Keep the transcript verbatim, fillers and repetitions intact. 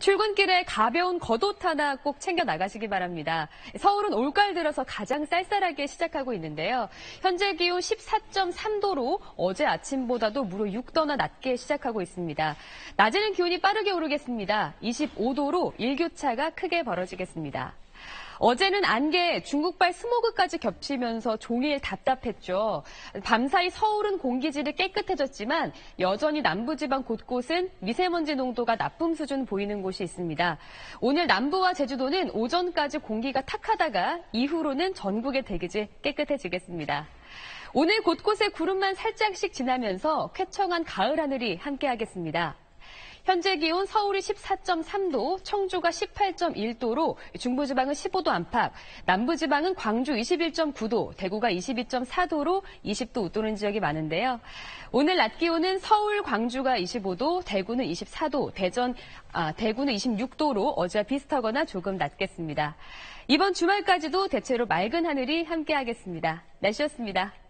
출근길에 가벼운 겉옷 하나 꼭 챙겨 나가시기 바랍니다. 서울은 올가을 들어서 가장 쌀쌀하게 시작하고 있는데요. 현재 기온 십사 점 삼 도로 어제 아침보다도 무려 육 도나 낮게 시작하고 있습니다. 낮에는 기온이 빠르게 오르겠습니다. 이십오 도로 일교차가 크게 벌어지겠습니다. 어제는 안개에 중국발 스모그까지 겹치면서 종일 답답했죠. 밤사이 서울은 공기질이 깨끗해졌지만 여전히 남부지방 곳곳은 미세먼지 농도가 나쁨 수준 보이는 곳이 있습니다. 오늘 남부와 제주도는 오전까지 공기가 탁하다가 이후로는 전국의 대기질 깨끗해지겠습니다. 오늘 곳곳에 구름만 살짝씩 지나면서 쾌청한 가을 하늘이 함께하겠습니다. 현재 기온 서울이 십사 점 삼 도, 청주가 십팔 점 일 도로 중부지방은 십오 도 안팎, 남부지방은 광주 이십일 점 구 도, 대구가 이십이 점 사 도로 이십 도 웃도는 지역이 많은데요. 오늘 낮 기온은 서울, 광주가 이십오 도, 대구는 이십사 도, 대전, 아, 대구는 이십육 도로 어제와 비슷하거나 조금 낮겠습니다. 이번 주말까지도 대체로 맑은 하늘이 함께하겠습니다. 날씨였습니다.